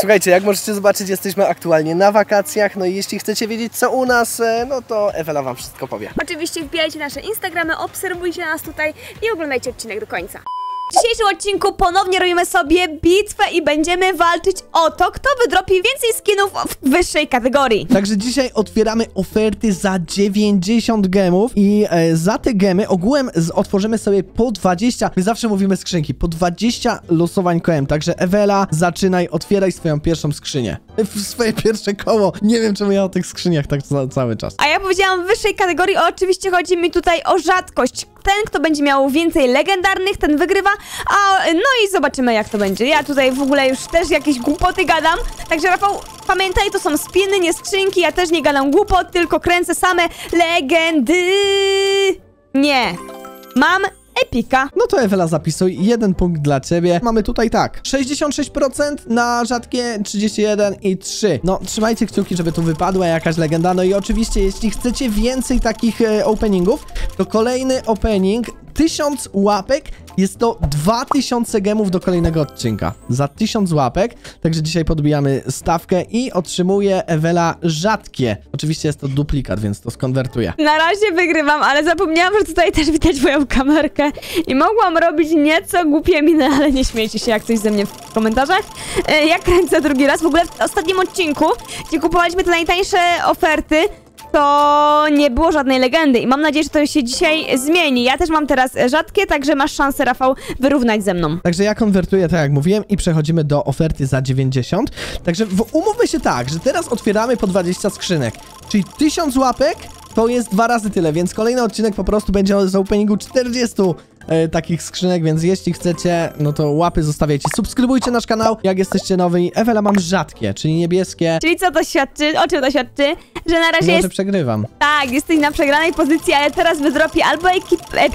Słuchajcie, jak możecie zobaczyć, jesteśmy aktualnie na wakacjach, no i jeśli chcecie wiedzieć co u nas, no to Ewela wam wszystko powie. Oczywiście wbijajcie nasze Instagramy, obserwujcie nas tutaj i oglądajcie odcinek do końca. W dzisiejszym odcinku ponownie robimy sobie bitwę i będziemy walczyć o to, kto wydropi więcej skinów w wyższej kategorii. Także dzisiaj otwieramy oferty za 90 gemów i za te gemy ogółem otworzymy sobie po 20, my zawsze mówimy skrzynki, po 20 losowań kołem. Także Ewela, zaczynaj, otwieraj swoją pierwszą skrzynię. Swoje pierwsze koło. Nie wiem, czemu ja o tych skrzyniach tak cały czas. A ja powiedziałam w wyższej kategorii, oczywiście chodzi mi tutaj o rzadkość. Ten, kto będzie miał więcej legendarnych, ten wygrywa. No i zobaczymy, jak to będzie. Ja tutaj w ogóle już też jakieś głupoty gadam. Także Rafał, pamiętaj, to są spiny, nie skrzynki. Ja też nie gadam głupot, tylko kręcę same legendy. Nie. Mam epika. No to Ewela, zapisuj. 1 punkt dla ciebie. Mamy tutaj tak. 66% na rzadkie, 31 i 3. No, trzymajcie kciuki, żeby tu wypadła jakaś legenda. No i oczywiście, jeśli chcecie więcej takich openingów, to kolejny opening 1000 łapek. Jest to 2000 gemów do kolejnego odcinka. Za 1000 łapek. Także dzisiaj podbijamy stawkę i otrzymuje Ewela rzadkie. Oczywiście jest to duplikat, więc to skonwertuję. Na razie wygrywam, ale zapomniałam, że tutaj też widać moją kamerkę. I mogłam robić nieco głupie miny, ale nie śmiejcie się, jak coś ze mnie w komentarzach. Ja kręcę drugi raz. W ogóle w ostatnim odcinku, gdzie kupowaliśmy te najtańsze oferty, to nie było żadnej legendy i mam nadzieję, że to się dzisiaj zmieni. Ja też mam teraz rzadkie, także masz szansę, Rafał, wyrównać ze mną. Także ja konwertuję, tak jak mówiłem, i przechodzimy do oferty za 90. Także umówmy się tak, że teraz otwieramy po 20 skrzynek, czyli 1000 łapek to jest 2 razy tyle, więc kolejny odcinek po prostu będzie z openingu 40 takich skrzynek, więc jeśli chcecie, no to łapy zostawiajcie, subskrybujcie nasz kanał, jak jesteście nowi. Ewela, mam rzadkie, czyli niebieskie. Czyli co to świadczy? O czym to świadczy? Że na razie jest... że przegrywam. Tak, jesteś na przegranej pozycji, ale teraz wydropi albo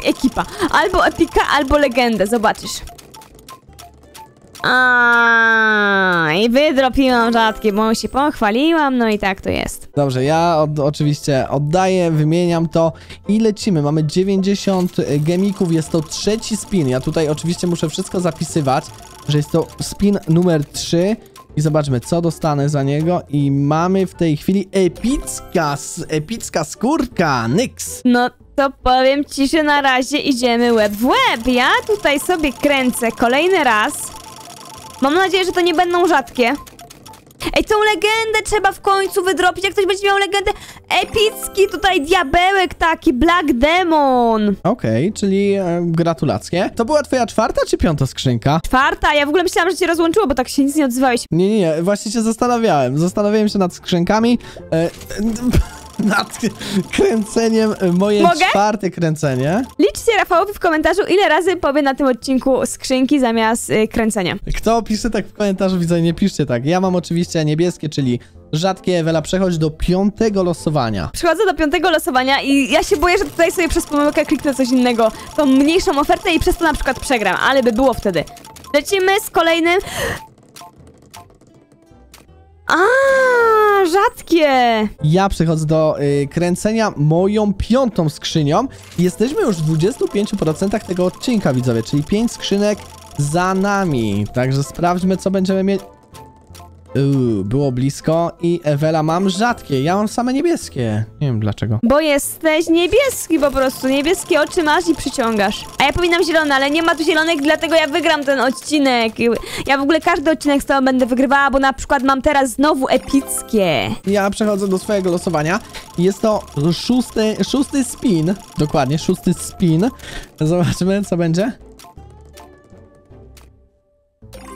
ekipa, albo epika, albo legendę, zobaczysz. I wydropiłam rzadkie, bo się pochwaliłam, no i tak to jest. Dobrze, ja oczywiście oddaję, wymieniam to i lecimy. Mamy 90 gemików, jest to 3. spin. Ja tutaj oczywiście muszę wszystko zapisywać, że jest to spin numer 3. I zobaczmy, co dostanę za niego. I mamy w tej chwili epicka skórka, Nyx. No to powiem ci, że na razie idziemy łeb w łeb. Ja tutaj sobie kręcę kolejny raz. Mam nadzieję, że to nie będą rzadkie. Ej, tą legendę trzeba w końcu wydropić, jak ktoś będzie miał legendę. Epicki tutaj diabełek taki, Black Demon. Okej, czyli gratulacje. To była twoja 4. czy 5. skrzynka? 4. Ja w ogóle myślałam, że cię rozłączyło, bo tak się nic nie odzywałeś. Nie, właśnie się zastanawiałem. Zastanawiałem się nad skrzynkami. Nad kręceniem, moje 4. kręcenie. Liczcie Rafałowi w komentarzu, ile razy powie na tym odcinku skrzynki zamiast kręcenia. Kto pisze tak w komentarzu, widzę, nie piszcie tak. Ja mam oczywiście niebieskie, czyli rzadkie. Ewela, przechodź do 5. losowania. Przechodzę do 5. losowania i ja się boję, że tutaj sobie przez pomyłkę kliknę coś innego, tą mniejszą ofertę i przez to na przykład przegram, ale by było wtedy. Lecimy z kolejnym. Rzadkie! Ja przechodzę do kręcenia moją 5. skrzynią. Jesteśmy już w 25% tego odcinka, widzowie, czyli 5 skrzynek za nami. Także sprawdźmy, co będziemy mieli. Było blisko i Ewela, mam rzadkie, ja mam same niebieskie. Nie wiem dlaczego. Bo jesteś niebieski po prostu, niebieskie oczy masz i przyciągasz. A ja powinnam zielone, ale nie ma tu zielonych, dlatego ja wygram ten odcinek. Ja w ogóle każdy odcinek z tobą będę wygrywała, bo na przykład mam teraz znowu epickie. Ja przechodzę do swojego losowania. Jest to 6. spin, dokładnie 6. spin. Zobaczmy, co będzie.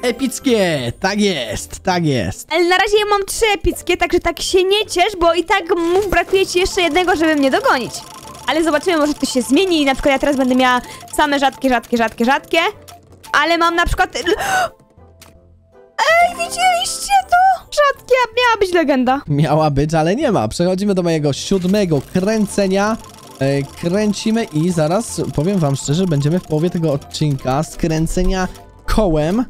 Epickie! Tak jest, tak jest. Ale na razie ja mam 3 epickie, także tak się nie ciesz, bo i tak mu brakuje ci jeszcze jednego, żeby mnie dogonić. Ale zobaczymy, może to się zmieni i na przykład ja teraz będę miała same rzadkie. Ale mam na przykład... Ej, widzieliście to? Rzadkie, miała być legenda. Miała być, ale nie ma. Przechodzimy do mojego 7. kręcenia. Kręcimy i zaraz, powiem wam szczerze, będziemy w połowie tego odcinka z kręcenia kołem.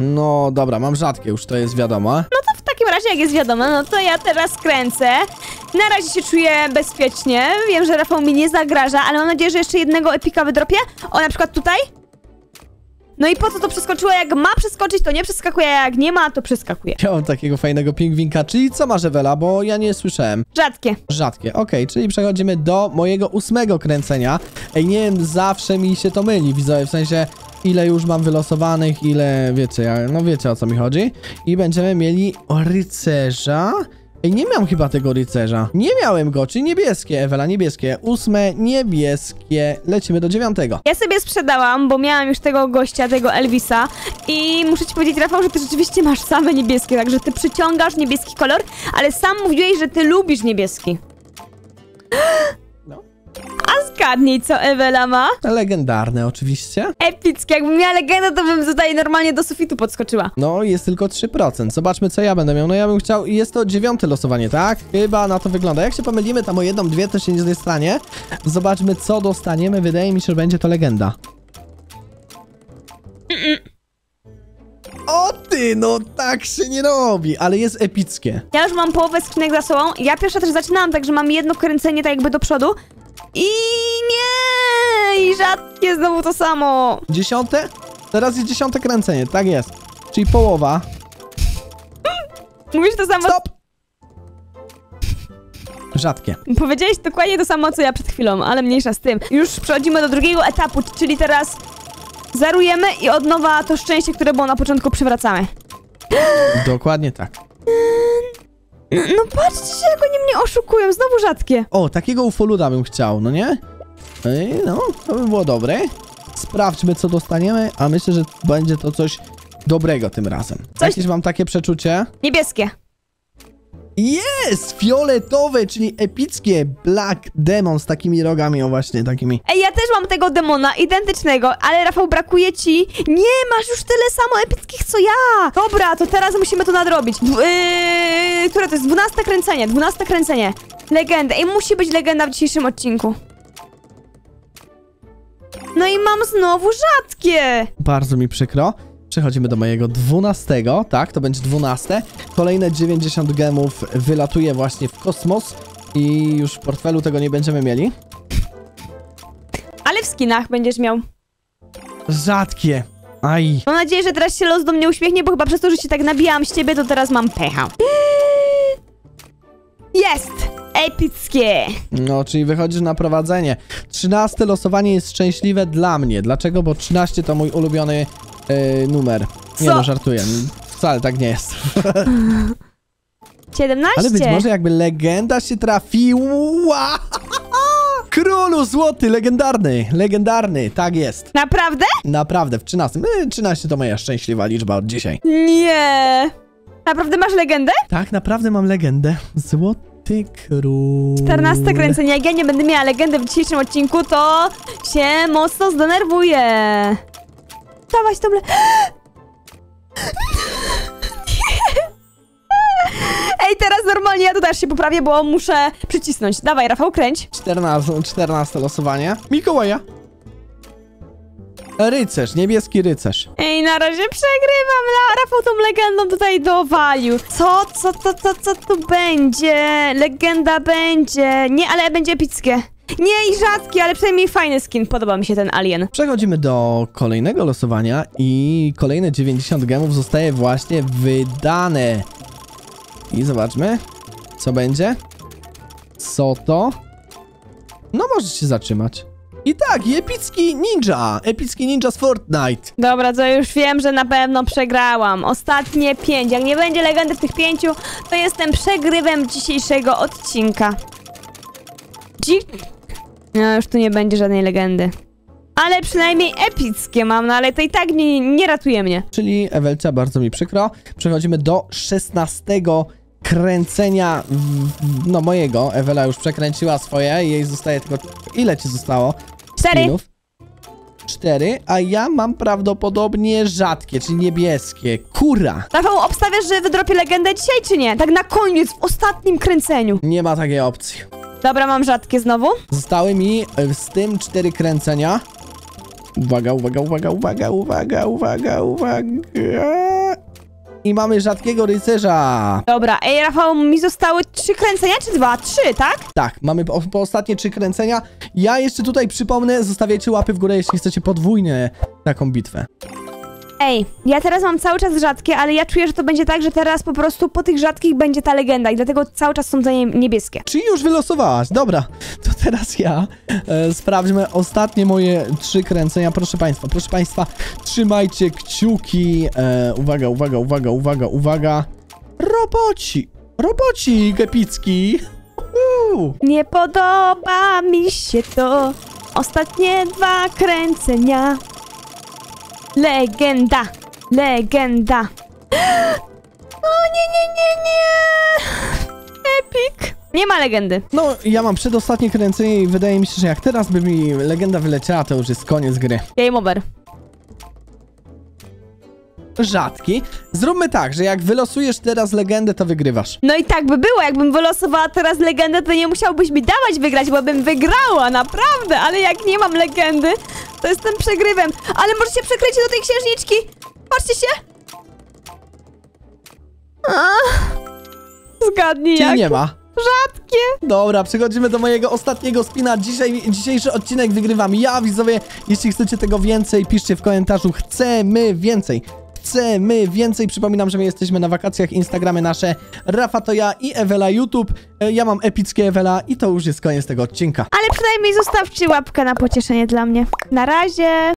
No dobra, mam rzadkie, już to jest wiadomo. No to w takim razie, jak jest wiadomo, no to ja teraz kręcę. Na razie się czuję bezpiecznie. Wiem, że Rafał mi nie zagraża, ale mam nadzieję, że jeszcze jednego epika wydropię. O, na przykład tutaj. No i po co to przeskoczyło? Jak ma przeskoczyć, to nie przeskakuje, a jak nie ma, to przeskakuje. Ja mam takiego fajnego pingwinka, czyli co masz, Ewela, bo ja nie słyszałem. Rzadkie. Rzadkie, okej, czyli przechodzimy do mojego 8. kręcenia. Ej, nie wiem, zawsze mi się to myli, widzowie, w sensie ile już mam wylosowanych, ile, wiecie, no wiecie o co mi chodzi. I będziemy mieli rycerza. Ej, nie miałem chyba tego rycerza. Nie miałem go, czyli niebieskie, Ewela, niebieskie. 8, niebieskie. Lecimy do 9. Ja sobie sprzedałam, bo miałam już tego gościa, tego Elvisa. I muszę ci powiedzieć, Rafał, że ty rzeczywiście masz same niebieskie. Także ty przyciągasz niebieski kolor, ale sam mówiłeś, że ty lubisz niebieski. No. A zgadnij, co Ewela ma? Legendarne oczywiście. Epickie, jakbym miała legendę, to bym tutaj normalnie do sufitu podskoczyła. No, jest tylko 3%. Zobaczmy, co ja będę miał. No, ja bym chciał... Jest to 9. losowanie, tak? Chyba na to wygląda. Jak się pomylimy, tam o jedną, dwie też się nie dostanie. Zobaczmy, co dostaniemy. Wydaje mi się, że będzie to legenda. O ty, no tak się nie robi, ale jest epickie. Ja już mam połowę skinek za sobą. Ja pierwsza też zaczynałam, także mam jedno kręcenie tak jakby do przodu. I nie! I rzadkie znowu to samo. 10? Teraz jest 10. kręcenie, tak jest. Czyli połowa. Mówisz to samo... Stop! Rzadkie. Powiedziałeś dokładnie to samo, co ja przed chwilą, ale mniejsza z tym. Już przechodzimy do drugiego etapu, czyli teraz... Zarujemy i od nowa to szczęście, które było na początku, przywracamy. Dokładnie tak. No patrzcie, jak oni mnie oszukują, znowu rzadkie. O, takiego ufoluda bym chciał, no nie? Ej, no, to by było dobre. Sprawdźmy, co dostaniemy, a myślę, że będzie to coś dobrego tym razem. Coś... Jakieś mam takie przeczucie? Niebieskie. Jest! Fioletowe, czyli epickie. Black Demon z takimi rogami, o właśnie, takimi. Ej, ja też mam tego demona, identycznego, ale Rafał, brakuje ci... Nie, masz już tyle samo epickich, co ja! Dobra, to teraz musimy to nadrobić. Które to jest? 12. kręcenie, 12. kręcenie. Legenda. Ej, musi być legenda w dzisiejszym odcinku. No i mam znowu rzadkie. Bardzo mi przykro. Przechodzimy do mojego 12, tak, to będzie 12. Kolejne 90 gemów wylatuje właśnie w kosmos i już w portfelu tego nie będziemy mieli. Ale w skinach będziesz miał. Rzadkie. Aj. Mam nadzieję, że teraz się los do mnie uśmiechnie, bo chyba przez to, że się tak nabijałam z ciebie, to teraz mam pecha. Jest! Epickie. No, czyli wychodzisz na prowadzenie. 13 losowanie jest szczęśliwe dla mnie. Dlaczego? Bo 13 to mój ulubiony... numer. Nie, no żartuję. Wcale tak nie jest. 17. Ale być może jakby legenda się trafiła. Królu złoty, legendarny. Legendarny, tak jest. Naprawdę? Naprawdę, w 13. 13 to moja szczęśliwa liczba od dzisiaj. Nie. Naprawdę masz legendę? Tak, naprawdę mam legendę. Złoty król. 14. kręcenie. Jak ja nie będę miała legendy w dzisiejszym odcinku, to się mocno zdenerwuję. Dawać dobre. Ej, teraz normalnie ja to też się poprawię, bo muszę przycisnąć. Dawaj, Rafał, kręć. 14 losowanie. Mikołaja. Rycerz, niebieski rycerz. Ej, na razie przegrywam. Rafał tą legendą tutaj dowalił. Co tu będzie? Legenda będzie. Nie, ale będzie epickie. Nie, i rzadki, ale przynajmniej fajny skin. Podoba mi się ten alien. Przechodzimy do kolejnego losowania i kolejne 90 gemów zostaje właśnie wydane. I zobaczmy, co będzie. Co to? No, możesz się zatrzymać. I tak, i epicki ninja. Epicki ninja z Fortnite. Dobra, to już wiem, że na pewno przegrałam. Ostatnie 5. Jak nie będzie legendy w tych 5, to jestem przegrywem dzisiejszego odcinka. No, już tu nie będzie żadnej legendy. Ale przynajmniej epickie mam, no ale to i tak nie ratuje mnie. Czyli Ewelcia, bardzo mi przykro. Przechodzimy do 16. kręcenia, no mojego. Ewela już przekręciła swoje, jej zostaje tylko... Ile ci zostało? 4. 4, a ja mam prawdopodobnie rzadkie, czyli niebieskie. Kura! Rafał, obstawiasz, że wydropię legendę dzisiaj, czy nie? Tak na koniec, w ostatnim kręceniu. Nie ma takiej opcji. Dobra, mam rzadkie znowu. Zostały mi z tym 4 kręcenia. Uwaga, uwaga, uwaga, uwaga, uwaga, uwaga, uwaga. I mamy rzadkiego rycerza. Dobra, ej, Rafał, mi zostały 3 kręcenia, czy 2? 3, tak? Tak, mamy po ostatnie 3 kręcenia. Ja jeszcze tutaj przypomnę, zostawiajcie łapy w górę, jeśli chcecie podwójnie taką bitwę. Ej, ja teraz mam cały czas rzadkie, ale ja czuję, że to będzie tak, że teraz po prostu po tych rzadkich będzie ta legenda i dlatego cały czas są za nie niebieskie. Czyli już wylosowałaś, dobra, to teraz ja sprawdźmy ostatnie moje 3 kręcenia, proszę Państwa, trzymajcie kciuki, uwaga, uwaga, uwaga, uwaga, uwaga, robocik epicki, nie podoba mi się to, ostatnie 2 kręcenia. Legenda! Legenda! O nie, nie, nie, nie! Epic! Nie ma legendy. No, ja mam przedostatnie kręcenie i wydaje mi się, że jak teraz by mi legenda wyleciała, to już jest koniec gry. Game over. Rzadki. Zróbmy tak, że jak wylosujesz teraz legendę, to wygrywasz. No i tak by było, jakbym wylosowała teraz legendę, to nie musiałbyś mi dawać wygrać, bo bym wygrała, naprawdę, ale jak nie mam legendy, to jestem przegrywem. Ale może się przekręcić do tej księżniczki. Patrzcie się. Zgadnij jak. Czyli nie ma. Rzadkie. Dobra, przechodzimy do mojego ostatniego spina. Dzisiejszy odcinek wygrywam ja, widzowie. Jeśli chcecie tego więcej, piszcie w komentarzu. Chcemy więcej. Chcemy więcej. Przypominam, że my jesteśmy na wakacjach. Instagramy nasze Rafa to ja i Ewela YouTube. Ja mam epickie Ewela i to już jest koniec tego odcinka. Ale przynajmniej zostawcie łapkę na pocieszenie dla mnie. Na razie!